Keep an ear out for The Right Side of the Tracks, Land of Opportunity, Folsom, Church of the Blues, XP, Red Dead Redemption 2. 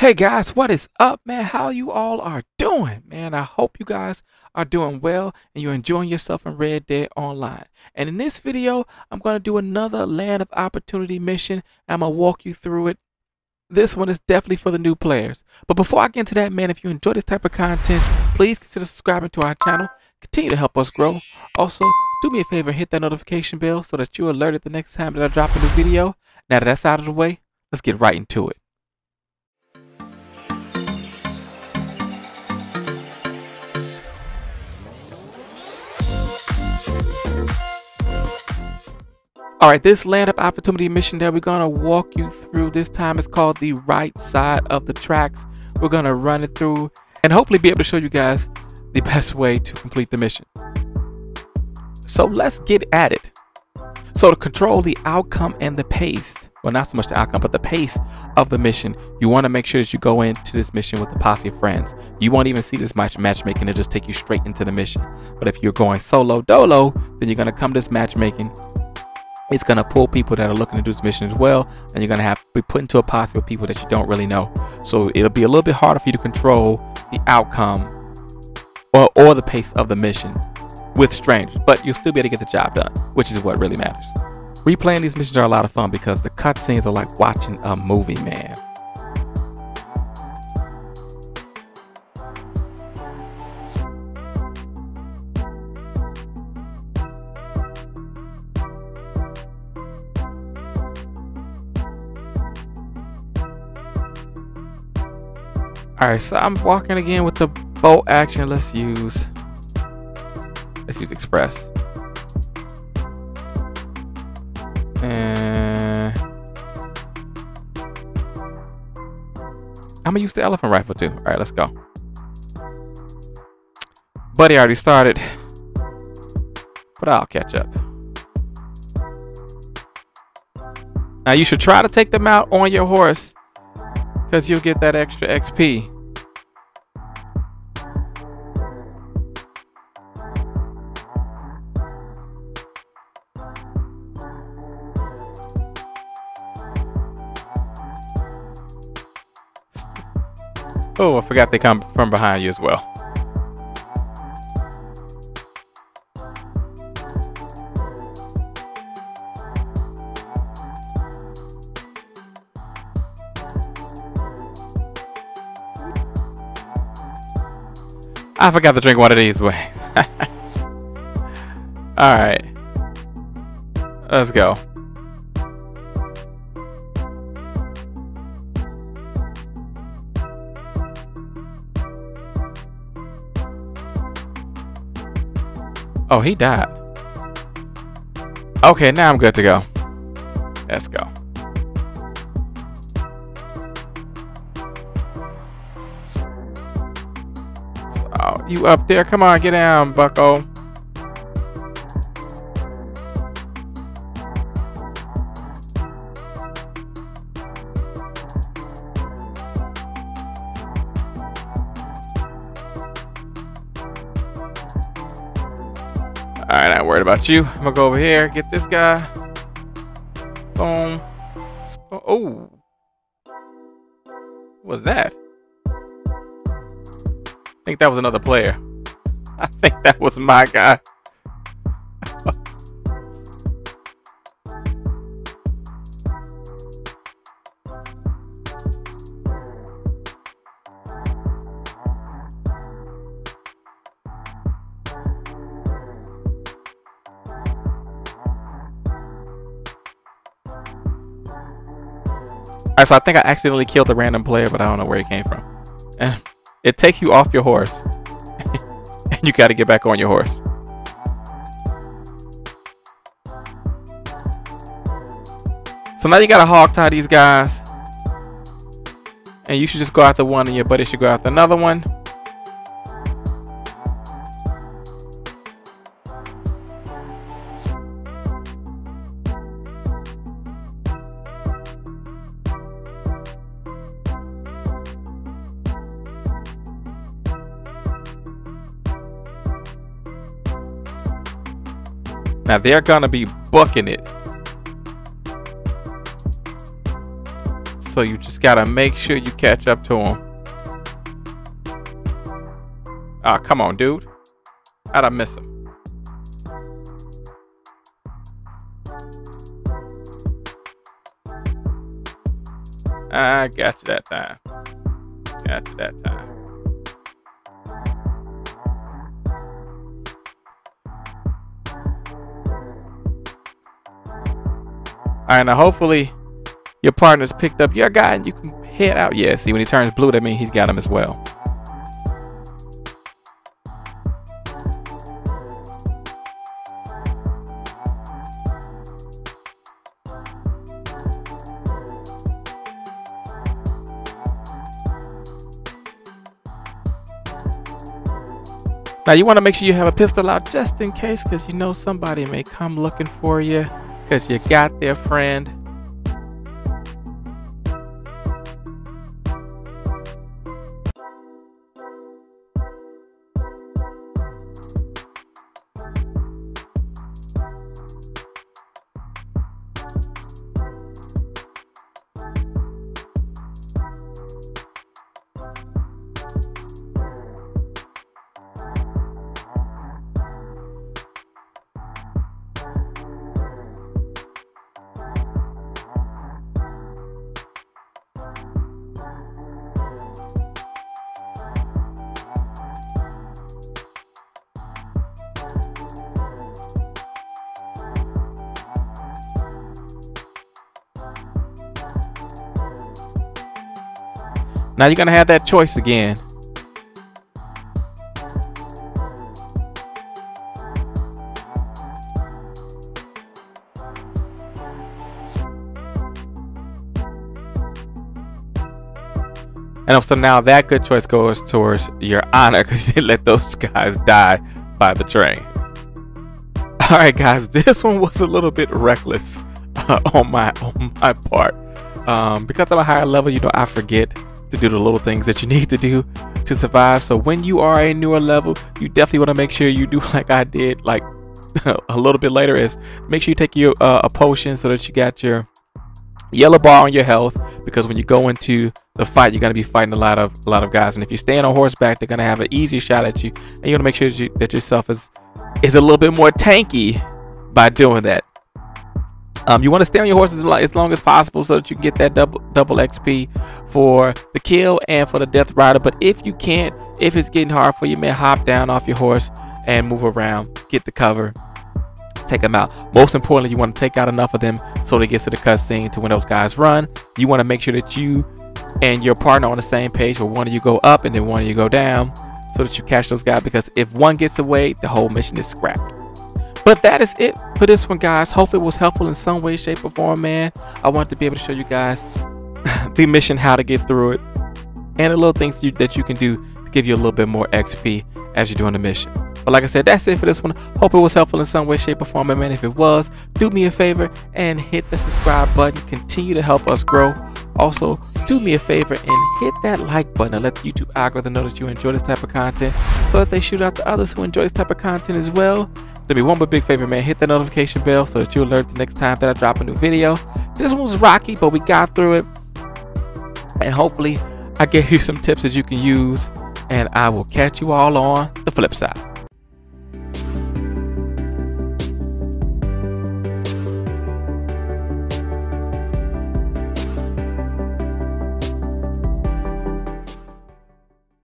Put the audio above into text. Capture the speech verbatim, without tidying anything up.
Hey guys, what is up, man? How you all are doing, man? I hope you guys are doing well and you're enjoying yourself in Red Dead Online. And in this video, I'm going to do another Land of Opportunity mission. I'm going to walk you through it. This one is definitely for the new players. But before I get into that, man, if you enjoy this type of content, please consider subscribing to our channel. Continue to help us grow. Also, do me a favor and hit that notification bell so that you're alerted the next time that I drop a new video. Now that that's out of the way, let's get right into it. All right, this Land of Opportunity mission that we're gonna walk you through this time is called the Right Side of the Tracks. We're gonna run it through and hopefully be able to show you guys the best way to complete the mission. So let's get at it. So to control the outcome and the pace, well, not so much the outcome, but the pace of the mission, you wanna make sure that you go into this mission with a posse of friends. You won't even see this match matchmaking, it'll just take you straight into the mission. But if you're going solo dolo, then you're gonna come to this matchmaking. It's going to pull people that are looking to do this mission as well, and you're going to have to be put into a posse with people that you don't really know. So it'll be a little bit harder for you to control the outcome or, or the pace of the mission with strangers, but you'll still be able to get the job done, which is what really matters. Replaying these missions are a lot of fun because the cutscenes are like watching a movie, man. Alright, so I'm walking again with the bolt action. Let's use let's use Express. And I'm gonna use the elephant rifle too. Alright, let's go. Buddy already started, but I'll catch up. Now you should try to take them out on your horse, because you'll get that extra X P. Oh, I forgot they come from behind you as well. I forgot to drink one of these ways. Alright. Let's go. Oh, he died. Okay, now I'm good to go. Let's go. You up there? Come on, get down, bucko. Alright, not worried about you. I'm gonna go over here, get this guy. Boom. Oh, oh. What's that? I think that was another player. I think that was my guy. Alright, so I think I accidentally killed a random player, but I don't know where he came from. It takes you off your horse and you got to get back on your horse. So now you got to hog tie these guys, and you should just go after one and your buddy should go after another one. Now they're gonna be bucking it. So you just just gotta make sure you catch up to him. Ah, come on, dude. How'd I miss him? I got you that time. Got you that time. All right, now hopefully your partner's picked up your guy and you can head out. Yeah, see, when he turns blue, that means he's got him as well. Now you want to make sure you have a pistol out just in case, because you know somebody may come looking for you because you got their friend. Now you're gonna have that choice again. And so now that good choice goes towards your honor, because you let those guys die by the train. All right, guys, this one was a little bit reckless uh, on my on my part. Um, because I'm a higher level, you know, I forget to do the little things that you need to do to survive. So when you are a newer level, you definitely want to make sure you do like I did, like a little bit later, is make sure you take your uh, a potion so that you got your yellow bar on your health, because when you go into the fight, you're going to be fighting a lot of a lot of guys, and if you're staying on horseback, they're going to have an easy shot at you, and you want to make sure that, you, that yourself is is a little bit more tanky by doing that. Um, you want to stay on your horses as long as possible so that you can get that double double X P for the kill and for the death rider. But if you can't, if it's getting hard for you, man, hop down off your horse and move around, get the cover, take them out. Most importantly, you want to take out enough of them so they get to the cutscene to when those guys run. You want to make sure that you and your partner are on the same page, where one of you go up and then one of you go down, so that you catch those guys, because if one gets away, the whole mission is scrapped. But that is it for this one, guys. Hope it was helpful in some way, shape, or form, man. I wanted to be able to show you guys the mission, how to get through it, and the little things you, that you can do to give you a little bit more X P as you're doing the mission. But like I said, that's it for this one. Hope it was helpful in some way, shape, or form, man. If it was, do me a favor and hit the subscribe button. Continue to help us grow. Also, do me a favor and hit that like button and let the YouTube algorithm know that you enjoy this type of content, so that they shoot out to others who enjoy this type of content as well. Do me one more big favor, man. Hit that notification bell so that you'll alert the next time that I drop a new video. This one was rocky, but we got through it. And hopefully, I gave you some tips that you can use. And I will catch you all on the flip side.